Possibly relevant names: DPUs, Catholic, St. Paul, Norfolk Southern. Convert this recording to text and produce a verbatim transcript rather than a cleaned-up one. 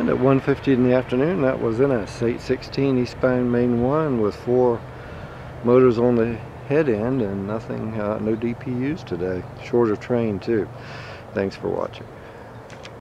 And at one fifty in the afternoon, that was N S eight sixteen eastbound Main one with four motors on the head end and nothing, uh, no D P Us today. Shorter train too. Thanks for watching.